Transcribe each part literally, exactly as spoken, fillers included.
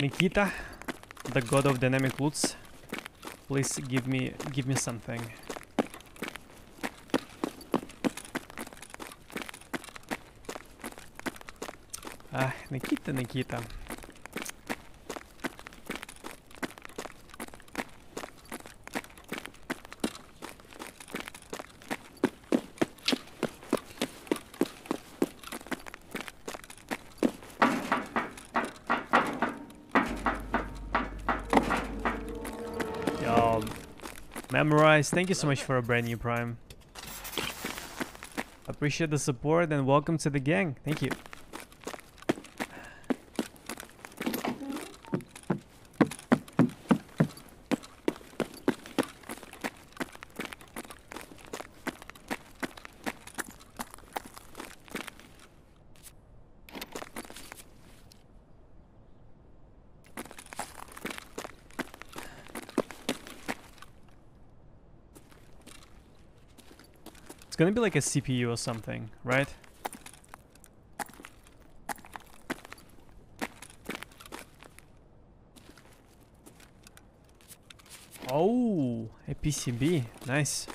Nikita, the god of dynamic loots, please give me give me something. Ah, Nikita, Nikita. Memorize, thank you so much for a brand new prime. Appreciate the support and welcome to the gang. Thank you. It's gonna be like a C P U or something, right? Oh, a P C B, nice.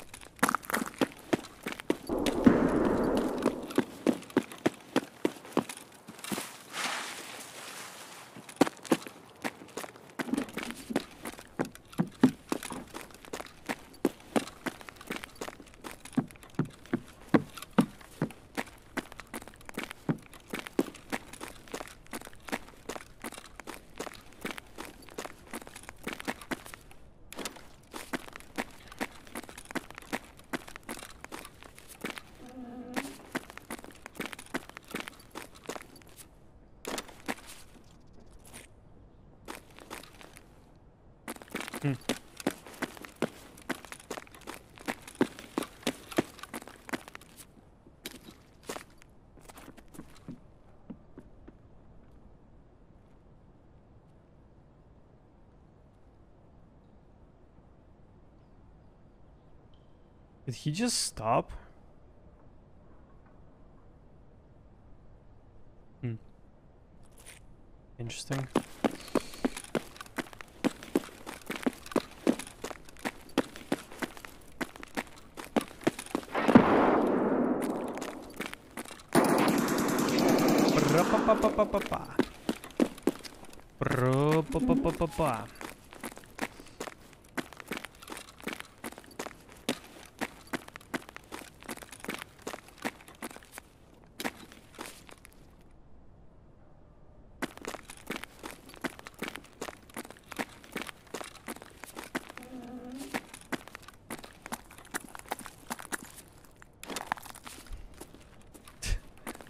Did he just stop? Hmm. Interesting. Bro-pa-pa-pa-pa-pa.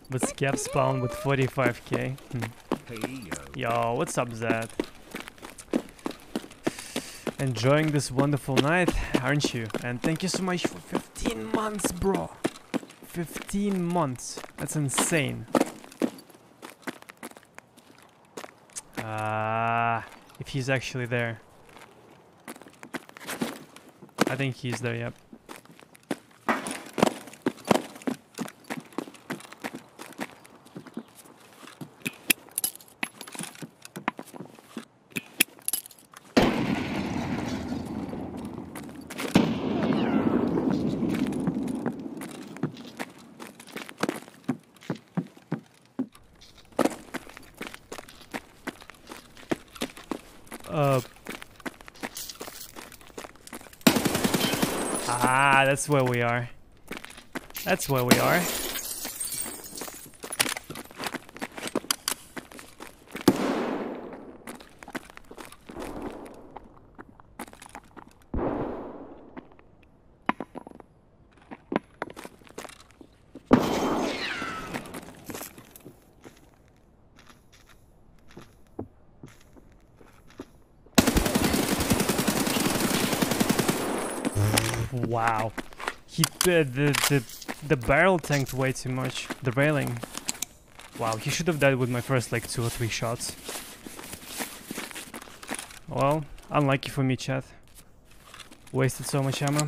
But Scav spawn with forty-five K. Hmm. Yo, what's up, Zed? Enjoying this wonderful night, aren't you? And thank you so much for fifteen months, bro. fifteen months. That's insane. Ah, uh, if he's actually there. I think he's there, yep. That's where we are. That's where we are. Wow. He the, the the the barrel tanked way too much. The railing. Wow, he should have died with my first like two or three shots. Well, unlucky for me, chat. Wasted so much ammo.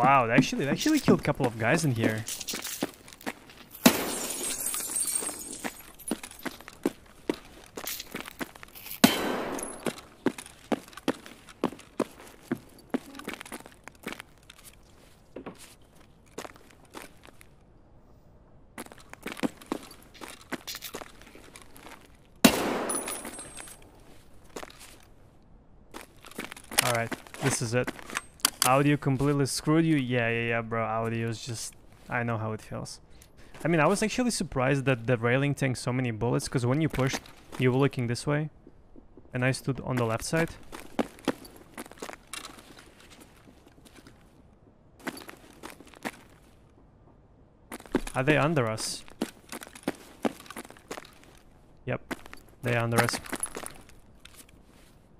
wow, they actually, they actually killed a couple of guys in here. Alright, this is it. Audio completely screwed you? Yeah, yeah, yeah, bro. Audio is just... I know how it feels. I mean, I was actually surprised that the railing takes so many bullets, because when you pushed, you were looking this way. And I stood on the left side. Are they under us? Yep, they're under us.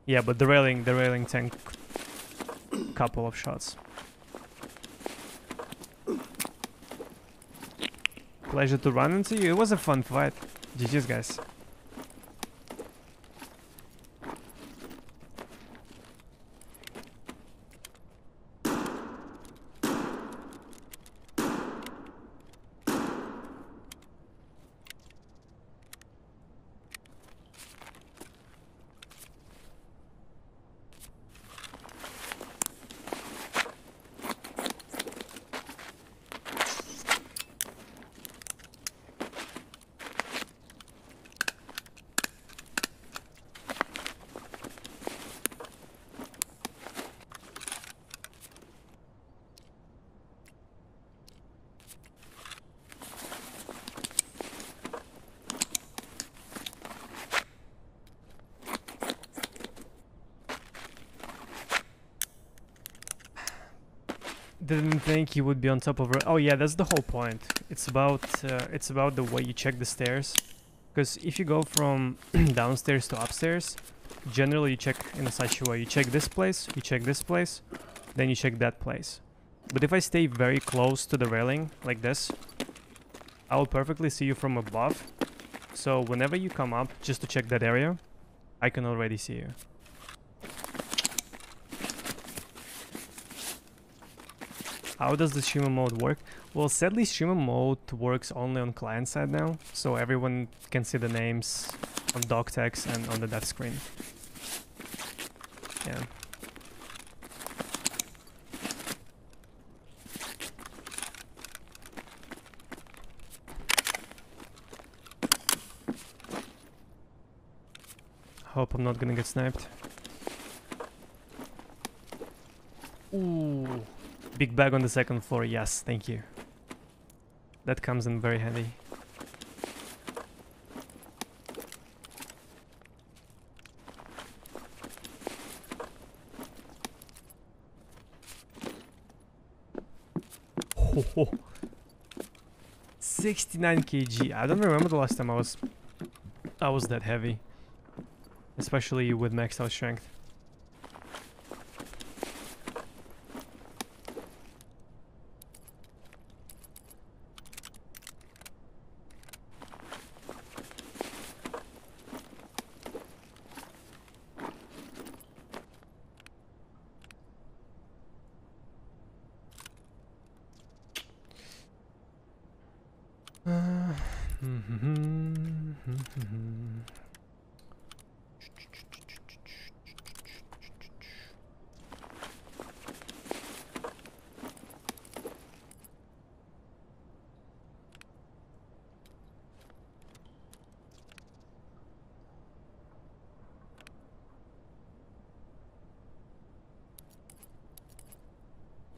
Yeah, but the railing, the railing tank couple of shots. Pleasure to run into you. It was a fun fight. G G's, guys. Didn't think you would be on top of. Oh yeah, that's the whole point. It's about uh, it's about the way you check the stairs, because if you go from downstairs to upstairs, generally you check in such a way: you check this place, you check this place, then you check that place. But if I stay very close to the railing like this, I will perfectly see you from above. So whenever you come up just to check that area, I can already see you. How does the streamer mode work? Well, sadly, streamer mode works only on client side now, so everyone can see the names on doc tags and on the dev screen. Yeah. Hope I'm not gonna get sniped. Ooh. Big bag on the second floor, yes, thank you. That comes in very handy. Ho, ho. sixty-nine kilograms. I don't remember the last time I was I was that heavy. Especially with maxed out strength.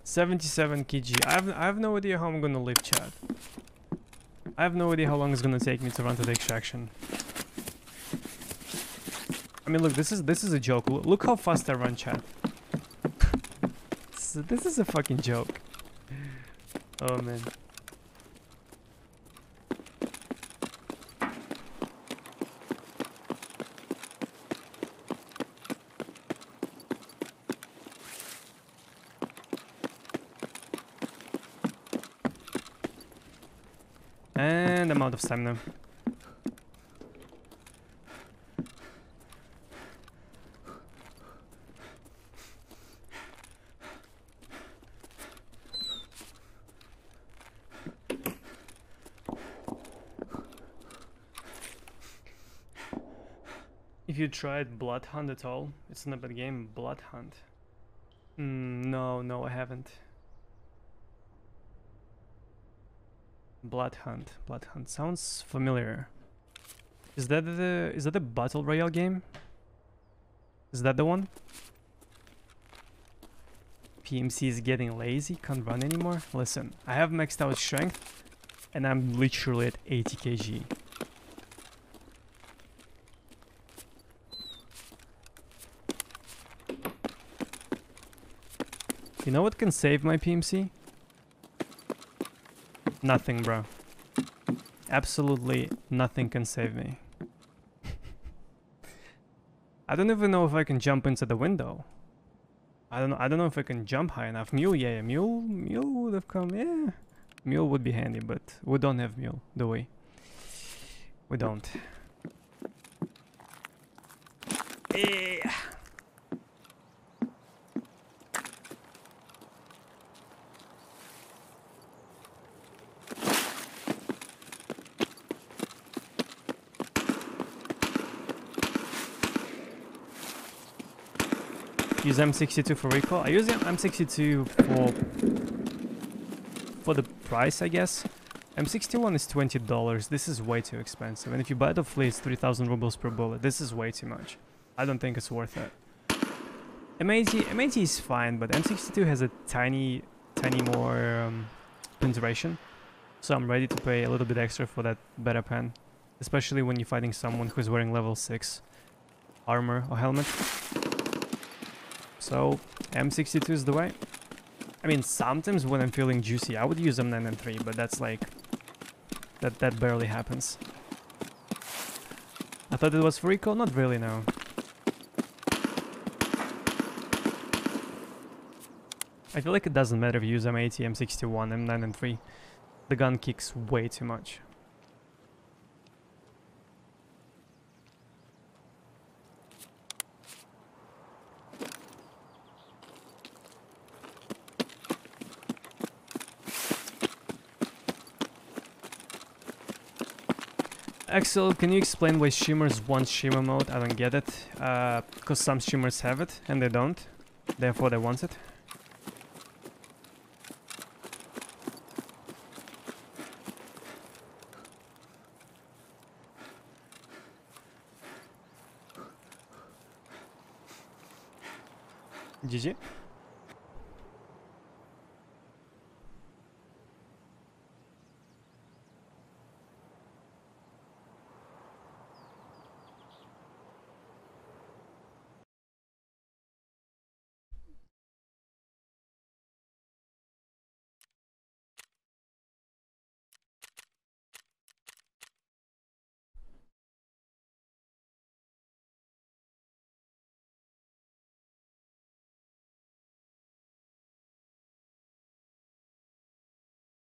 seventy-seven kilograms. I have, I have no idea how I'm gonna live, chat. I have no idea how long it's gonna take me to run to the extraction. I mean, look, this is this is a joke. L look how fast I run, chat. So this is a fucking joke. Oh man. Out of stamina. If you tried Bloodhunt at all, it's not a bad game. Bloodhunt. Mm, no, no, I haven't. Bloodhunt. Bloodhunt sounds familiar. Is that the is that the battle royale game? Is that the one? P M C is getting lazy, can't run anymore. Listen, I have maxed out strength, and I'm literally at eighty kilograms. You know what can save my P M C? Nothing, bro. Absolutely nothing can save me. I don't even know if I can jump into the window. I don't know, I don't know if I can jump high enough. Mule, yeah, mule, mule would have come, yeah. Mule would be handy, but we don't have mule, do we? We don't. Yeah. Use M sixty-two for recoil. I use M sixty-two for for the price, I guess. M sixty-one is twenty dollars. This is way too expensive. And if you buy the flea, it's three thousand rubles per bullet. This is way too much. I don't think it's worth it. M eighty, M eighty is fine, but M sixty-two has a tiny, tiny more um, penetration. So I'm ready to pay a little bit extra for that better pen, especially when you're fighting someone who's wearing level six armor or helmet. So M sixty-two is the way. I mean, sometimes when I'm feeling juicy, I would use M nine N three, but that's like that that barely happens. I thought it was for recoil, not really, no. I feel like it doesn't matter if you use M eighty, M sixty-one, M nine N three. The gun kicks way too much. Axel, can you explain why streamers want streamer mode? I don't get it. Uh, because some streamers have it and they don't. Therefore they want it. G G.